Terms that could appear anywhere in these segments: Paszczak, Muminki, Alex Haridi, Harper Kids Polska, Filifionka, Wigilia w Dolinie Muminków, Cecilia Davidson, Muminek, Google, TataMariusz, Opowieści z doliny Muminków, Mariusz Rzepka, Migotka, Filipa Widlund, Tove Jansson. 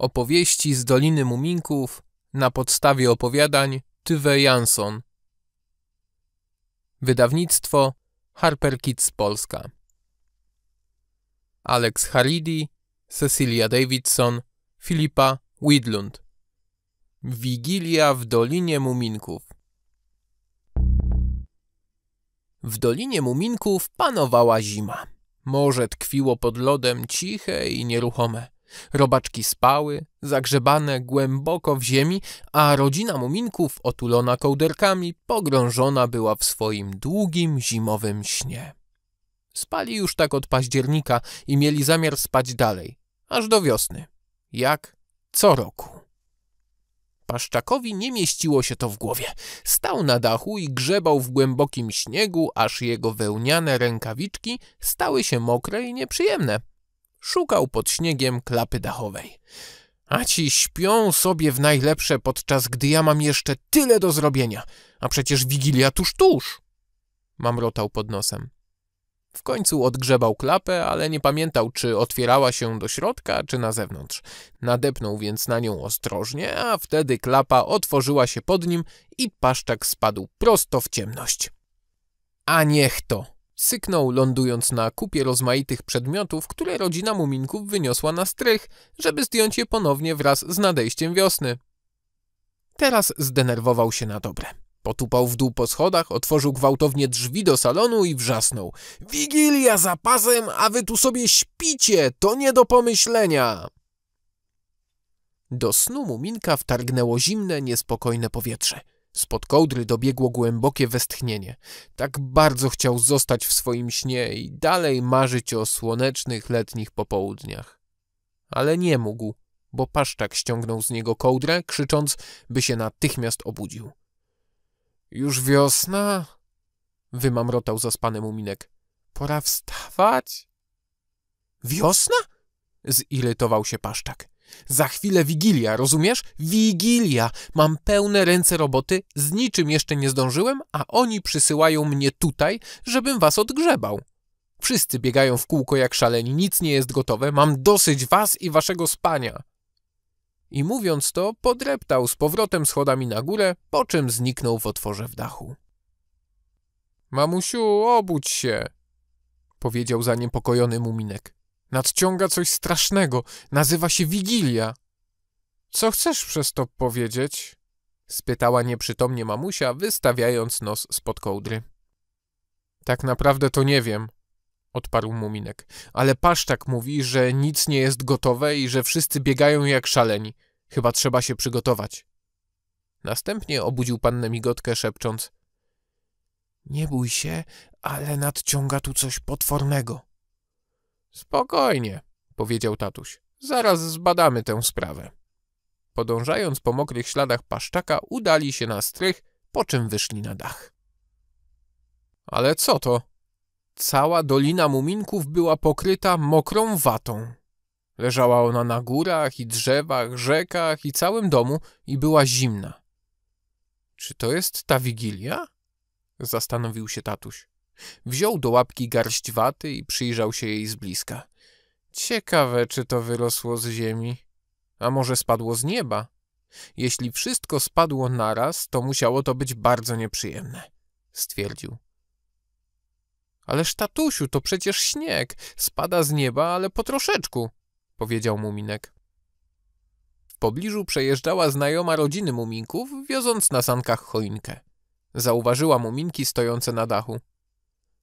Opowieści z Doliny Muminków na podstawie opowiadań Tove Jansson. Wydawnictwo Harper Kids Polska. Alex Haridi, Cecilia Davidson, Filipa Widlund. Wigilia w Dolinie Muminków. W Dolinie Muminków panowała zima. Morze tkwiło pod lodem ciche i nieruchome. Robaczki spały, zagrzebane głęboko w ziemi, a rodzina Muminków, otulona kołderkami, pogrążona była w swoim długim zimowym śnie. Spali już tak od października i mieli zamiar spać dalej, aż do wiosny, jak co roku. Paszczakowi nie mieściło się to w głowie. Stał na dachu i grzebał w głębokim śniegu, aż jego wełniane rękawiczki stały się mokre i nieprzyjemne. Szukał pod śniegiem klapy dachowej. A ci śpią sobie w najlepsze, podczas gdy ja mam jeszcze tyle do zrobienia, a przecież wigilia tuż. Mamrotał pod nosem. W końcu odgrzebał klapę, ale nie pamiętał, czy otwierała się do środka, czy na zewnątrz. Nadepnął więc na nią ostrożnie, a wtedy klapa otworzyła się pod nim i paszczak spadł prosto w ciemność. A niech to! Syknął, lądując na kupie rozmaitych przedmiotów, które rodzina Muminków wyniosła na strych, żeby zdjąć je ponownie wraz z nadejściem wiosny. Teraz zdenerwował się na dobre. Potupał w dół po schodach, otworzył gwałtownie drzwi do salonu i wrzasnął. Wigilia za pasem, a wy tu sobie śpicie, to nie do pomyślenia. Do snu Muminka wtargnęło zimne, niespokojne powietrze. Spod kołdry dobiegło głębokie westchnienie. Tak bardzo chciał zostać w swoim śnie i dalej marzyć o słonecznych letnich popołudniach. Ale nie mógł, bo paszczak ściągnął z niego kołdrę, krzycząc, by się natychmiast obudził. Już wiosna? Wymamrotał zaspany Muminek. Pora wstawać? Wiosna? Zirytował się paszczak. Za chwilę wigilia, rozumiesz? Wigilia! Mam pełne ręce roboty, z niczym jeszcze nie zdążyłem, a oni przysyłają mnie tutaj, żebym was odgrzebał. Wszyscy biegają w kółko jak szaleni, nic nie jest gotowe, mam dosyć was i waszego spania. I mówiąc to, podreptał z powrotem schodami na górę, po czym zniknął w otworze w dachu. Mamusiu, obudź się, powiedział zaniepokojony Muminek. Nadciąga coś strasznego, nazywa się Wigilia. Co chcesz przez to powiedzieć? Spytała nieprzytomnie mamusia, wystawiając nos spod kołdry. Tak naprawdę to nie wiem, odparł Muminek, ale paszczak mówi, że nic nie jest gotowe i że wszyscy biegają jak szaleni. Chyba trzeba się przygotować. Następnie obudził pannę Migotkę, szepcząc. Nie bój się, ale nadciąga tu coś potwornego. Spokojnie, powiedział tatuś. Zaraz zbadamy tę sprawę. Podążając po mokrych śladach paszczaka, udali się na strych, po czym wyszli na dach. Ale co to? Cała Dolina Muminków była pokryta mokrą watą. Leżała ona na górach i drzewach, rzekach i całym domu i była zimna. Czy to jest ta wigilia? Zastanowił się tatuś. Wziął do łapki garść waty i przyjrzał się jej z bliska. Ciekawe, czy to wyrosło z ziemi. A może spadło z nieba? Jeśli wszystko spadło naraz, to musiało to być bardzo nieprzyjemne, stwierdził. Ależ tatusiu, to przecież śnieg. Spada z nieba, ale po troszeczku, powiedział Muminek. W pobliżu przejeżdżała znajoma rodziny Muminków, wioząc na sankach choinkę. Zauważyła Muminki stojące na dachu.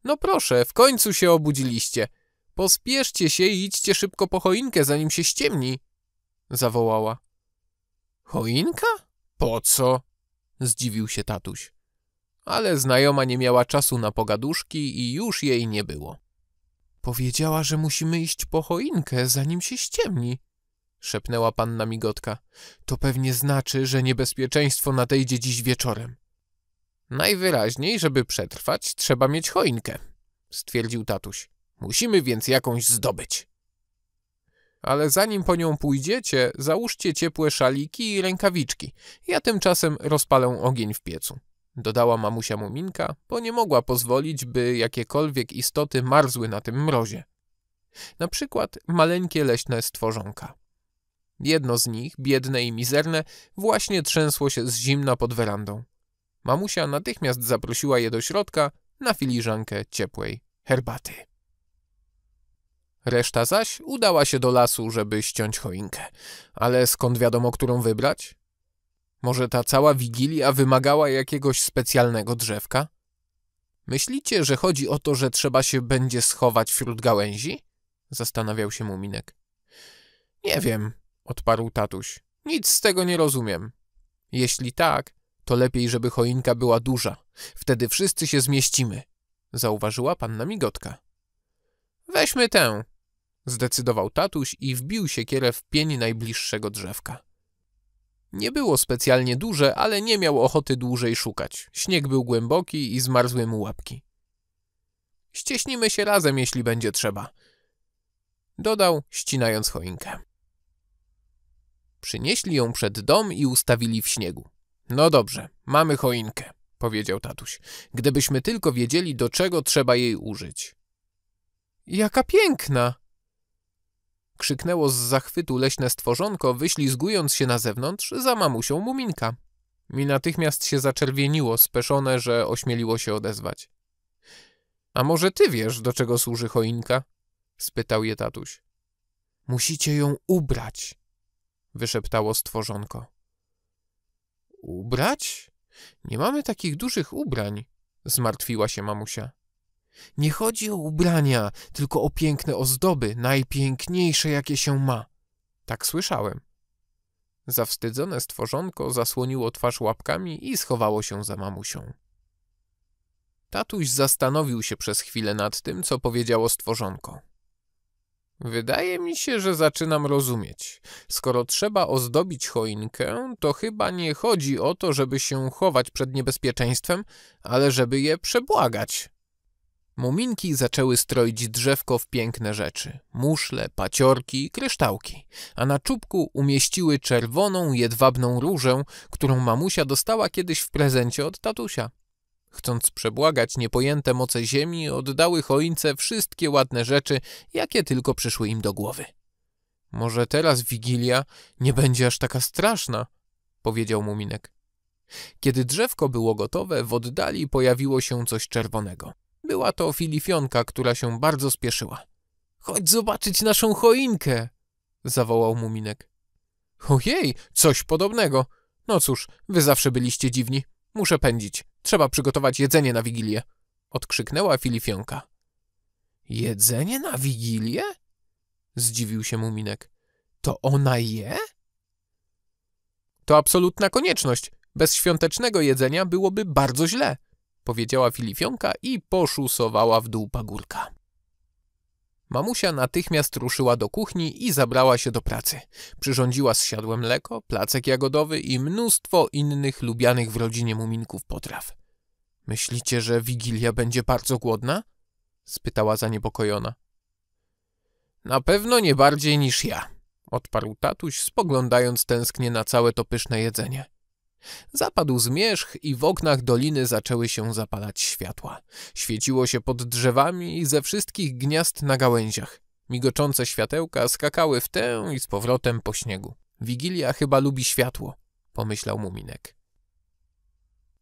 No proszę, w końcu się obudziliście. Pospieszcie się i idźcie szybko po choinkę, zanim się ściemni, zawołała. Choinka? Po co? Zdziwił się tatuś. Ale znajoma nie miała czasu na pogaduszki i już jej nie było. Powiedziała, że musimy iść po choinkę, zanim się ściemni, szepnęła panna Migotka. To pewnie znaczy, że niebezpieczeństwo nadejdzie dziś wieczorem. Najwyraźniej, żeby przetrwać, trzeba mieć choinkę, stwierdził tatuś. Musimy więc jakąś zdobyć. Ale zanim po nią pójdziecie, załóżcie ciepłe szaliki i rękawiczki. Ja tymczasem rozpalę ogień w piecu, dodała mamusia Muminka, bo nie mogła pozwolić, by jakiekolwiek istoty marzły na tym mrozie. Na przykład maleńkie leśne stworzonka. Jedno z nich, biedne i mizerne, właśnie trzęsło się z zimna pod werandą. Mamusia natychmiast zaprosiła je do środka na filiżankę ciepłej herbaty. Reszta zaś udała się do lasu, żeby ściąć choinkę. Ale skąd wiadomo, którą wybrać? Może ta cała wigilia wymagała jakiegoś specjalnego drzewka? Myślicie, że chodzi o to, że trzeba się będzie schować wśród gałęzi? Zastanawiał się Muminek. Nie wiem, odparł tatuś. Nic z tego nie rozumiem. Jeśli tak, to lepiej, żeby choinka była duża. Wtedy wszyscy się zmieścimy, zauważyła panna Migotka. Weźmy tę, zdecydował tatuś i wbił siekierę w pień najbliższego drzewka. Nie było specjalnie duże, ale nie miał ochoty dłużej szukać. Śnieg był głęboki i zmarzły mu łapki. Ścieśnimy się razem, jeśli będzie trzeba, dodał, ścinając choinkę. Przynieśli ją przed dom i ustawili w śniegu. No dobrze, mamy choinkę, powiedział tatuś. Gdybyśmy tylko wiedzieli, do czego trzeba jej użyć. Jaka piękna! Krzyknęło z zachwytu leśne stworzonko, wyślizgując się na zewnątrz za mamusią Muminka. I natychmiast się zaczerwieniło, speszone, że ośmieliło się odezwać. A może ty wiesz, do czego służy choinka? Spytał je tatuś. Musicie ją ubrać, wyszeptało stworzonko. Ubrać? Nie mamy takich dużych ubrań, zmartwiła się mamusia. Nie chodzi o ubrania, tylko o piękne ozdoby, najpiękniejsze, jakie się ma. Tak słyszałem. Zawstydzone stworzonko zasłoniło twarz łapkami i schowało się za mamusią. Tatuś zastanowił się przez chwilę nad tym, co powiedziało stworzonko. Wydaje mi się, że zaczynam rozumieć. Skoro trzeba ozdobić choinkę, to chyba nie chodzi o to, żeby się chować przed niebezpieczeństwem, ale żeby je przebłagać. Muminki zaczęły stroić drzewko w piękne rzeczy. Muszle, paciorki, kryształki. A na czubku umieściły czerwoną, jedwabną różę, którą mamusia dostała kiedyś w prezencie od tatusia. Chcąc przebłagać niepojęte moce ziemi, oddały choince wszystkie ładne rzeczy, jakie tylko przyszły im do głowy. Może teraz Wigilia nie będzie aż taka straszna, powiedział Muminek. Kiedy drzewko było gotowe, w oddali pojawiło się coś czerwonego. Była to Filifionka, która się bardzo spieszyła. Chodź zobaczyć naszą choinkę, zawołał Muminek. Ojej, coś podobnego. No cóż, wy zawsze byliście dziwni. Muszę pędzić. Trzeba przygotować jedzenie na Wigilię, odkrzyknęła Filifionka. Jedzenie na Wigilię? Zdziwił się Muminek. To ona je? To absolutna konieczność. Bez świątecznego jedzenia byłoby bardzo źle, powiedziała Filifionka i poszusowała w dół pagórka. Mamusia natychmiast ruszyła do kuchni i zabrała się do pracy. Przyrządziła z siadłem mleko, placek jagodowy i mnóstwo innych lubianych w rodzinie Muminków potraw. Myślicie, że Wigilia będzie bardzo głodna? Spytała zaniepokojona. Na pewno nie bardziej niż ja, odparł tatuś, spoglądając tęsknie na całe to pyszne jedzenie. Zapadł zmierzch i w oknach doliny zaczęły się zapalać światła. Świeciło się pod drzewami i ze wszystkich gniazd na gałęziach. Migoczące światełka skakały w tę i z powrotem po śniegu. Wigilia chyba lubi światło, pomyślał Muminek.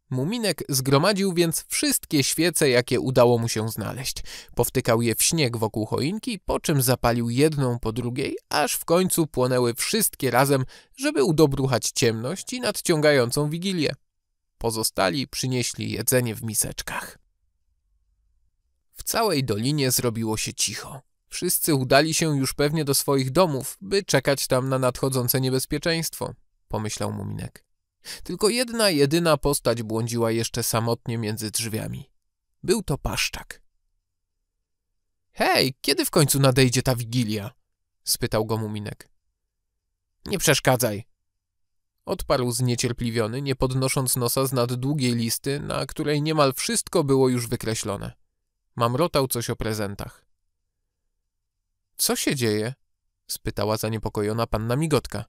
Muminek zgromadził więc wszystkie świece, jakie udało mu się znaleźć. Powtykał je w śnieg wokół choinki, po czym zapalił jedną po drugiej, aż w końcu płonęły wszystkie razem, żeby udobruchać ciemność i nadciągającą wigilię. Pozostali przynieśli jedzenie w miseczkach. W całej dolinie zrobiło się cicho. Wszyscy udali się już pewnie do swoich domów, by czekać tam na nadchodzące niebezpieczeństwo, pomyślał Muminek. Tylko jedna jedyna postać błądziła jeszcze samotnie między drzwiami. Był to paszczak. Hej, kiedy w końcu nadejdzie ta wigilia? Spytał go Muminek. Nie przeszkadzaj, odparł zniecierpliwiony, nie podnosząc nosa z nad długiej listy, na której niemal wszystko było już wykreślone. Mamrotał coś o prezentach. Co się dzieje? Spytała zaniepokojona panna Migotka.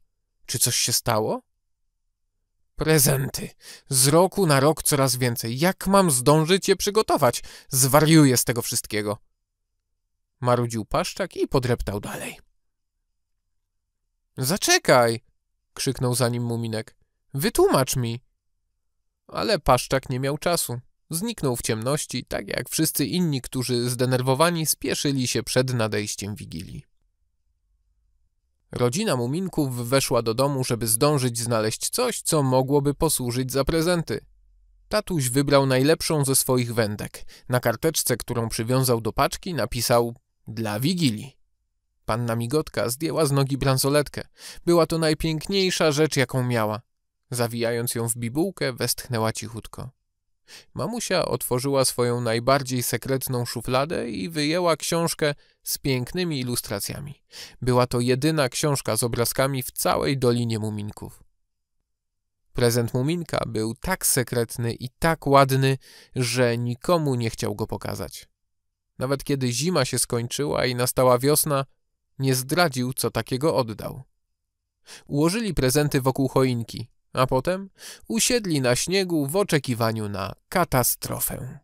Czy coś się stało? Prezenty. Z roku na rok coraz więcej. Jak mam zdążyć je przygotować? Zwariuję z tego wszystkiego. Marudził paszczak i podreptał dalej. Zaczekaj! Krzyknął za nim Muminek. Wytłumacz mi! Ale paszczak nie miał czasu. Zniknął w ciemności, tak jak wszyscy inni, którzy zdenerwowani spieszyli się przed nadejściem Wigilii. Rodzina Muminków weszła do domu, żeby zdążyć znaleźć coś, co mogłoby posłużyć za prezenty. Tatuś wybrał najlepszą ze swoich wędek. Na karteczce, którą przywiązał do paczki, napisał „Dla Wigilii”. Panna Migotka zdjęła z nogi bransoletkę. Była to najpiękniejsza rzecz, jaką miała. Zawijając ją w bibułkę, westchnęła cichutko. Mamusia otworzyła swoją najbardziej sekretną szufladę i wyjęła książkę z pięknymi ilustracjami. Była to jedyna książka z obrazkami w całej Dolinie Muminków. Prezent Muminka był tak sekretny i tak ładny, że nikomu nie chciał go pokazać. Nawet kiedy zima się skończyła i nastała wiosna, nie zdradził, co takiego oddał. Ułożyli prezenty wokół choinki, a potem usiedli na śniegu w oczekiwaniu na katastrofę.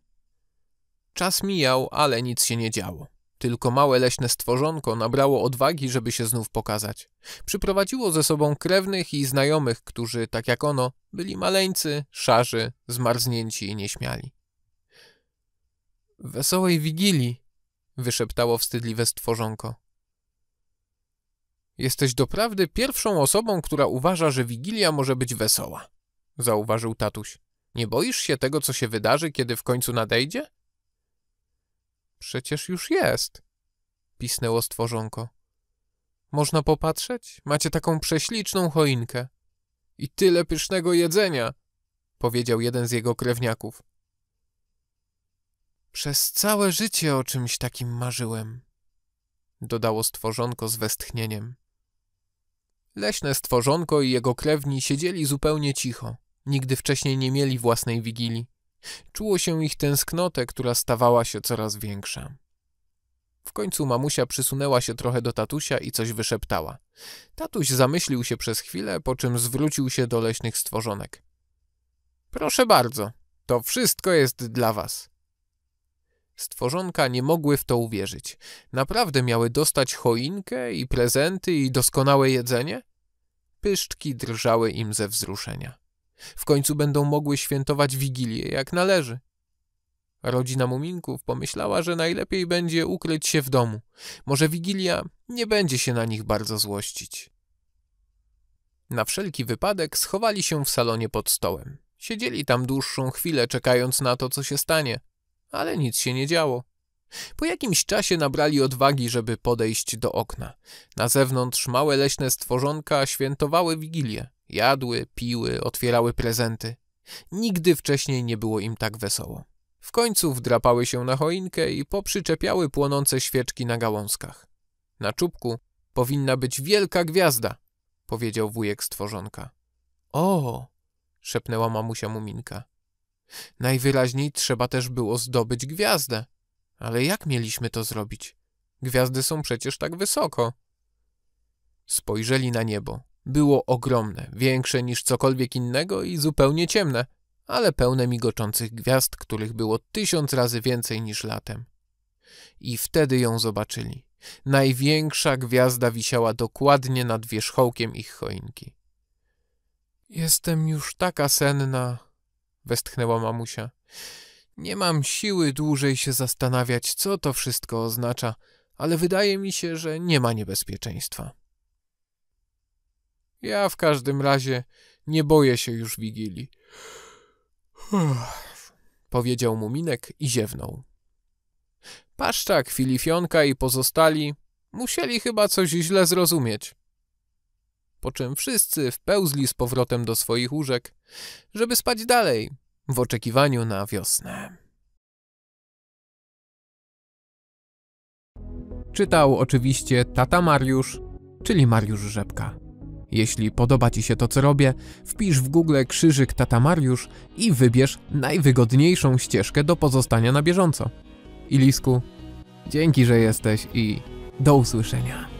Czas mijał, ale nic się nie działo. Tylko małe leśne stworzonko nabrało odwagi, żeby się znów pokazać. Przyprowadziło ze sobą krewnych i znajomych, którzy, tak jak ono, byli maleńcy, szarzy, zmarznięci i nieśmiali. Wesołej Wigilii, wyszeptało wstydliwe stworzonko. Jesteś doprawdy pierwszą osobą, która uważa, że Wigilia może być wesoła, zauważył tatuś. Nie boisz się tego, co się wydarzy, kiedy w końcu nadejdzie? Przecież już jest, pisnęło stworzonko. Można popatrzeć? Macie taką prześliczną choinkę. I tyle pysznego jedzenia, powiedział jeden z jego krewniaków. Przez całe życie o czymś takim marzyłem, dodało stworzonko z westchnieniem. Leśne stworzonko i jego krewni siedzieli zupełnie cicho. Nigdy wcześniej nie mieli własnej wigilii. Czuło się ich tęsknotę, która stawała się coraz większa. W końcu mamusia przysunęła się trochę do tatusia i coś wyszeptała. Tatuś zamyślił się przez chwilę, po czym zwrócił się do leśnych stworzonek. Proszę bardzo, to wszystko jest dla was. Stworzonka nie mogły w to uwierzyć. Naprawdę miały dostać choinkę i prezenty i doskonałe jedzenie? Pyszczki drżały im ze wzruszenia. W końcu będą mogły świętować Wigilię jak należy. Rodzina Muminków pomyślała, że najlepiej będzie ukryć się w domu. Może Wigilia nie będzie się na nich bardzo złościć. Na wszelki wypadek schowali się w salonie pod stołem. Siedzieli tam dłuższą chwilę, czekając na to, co się stanie. Ale nic się nie działo. Po jakimś czasie nabrali odwagi, żeby podejść do okna. Na zewnątrz małe leśne stworzonka świętowały Wigilię. Jadły, piły, otwierały prezenty. Nigdy wcześniej nie było im tak wesoło. W końcu wdrapały się na choinkę i poprzyczepiały płonące świeczki na gałązkach. Na czubku powinna być wielka gwiazda, powiedział wujek stworzonka. O, szepnęła mamusia Muminka. Najwyraźniej trzeba też było zdobyć gwiazdę. Ale jak mieliśmy to zrobić? Gwiazdy są przecież tak wysoko. Spojrzeli na niebo. Było ogromne, większe niż cokolwiek innego i zupełnie ciemne, ale pełne migoczących gwiazd, których było 1000 razy więcej niż latem. I wtedy ją zobaczyli. Największa gwiazda wisiała dokładnie nad wierzchołkiem ich choinki. Jestem już taka senna, westchnęła mamusia. Nie mam siły dłużej się zastanawiać, co to wszystko oznacza, ale wydaje mi się, że nie ma niebezpieczeństwa. Ja w każdym razie nie boję się już Wigilii, powiedział Muminek i ziewnął. Paszczak, Filifionka i pozostali musieli chyba coś źle zrozumieć. Po czym wszyscy wpełzli z powrotem do swoich łóżek, żeby spać dalej w oczekiwaniu na wiosnę. Czytał oczywiście Tata Mariusz, czyli Mariusz Rzepka. Jeśli podoba Ci się to, co robię, wpisz w Google krzyżyk Tata Mariusz i wybierz najwygodniejszą ścieżkę do pozostania na bieżąco. Ilisku, dzięki, że jesteś i do usłyszenia.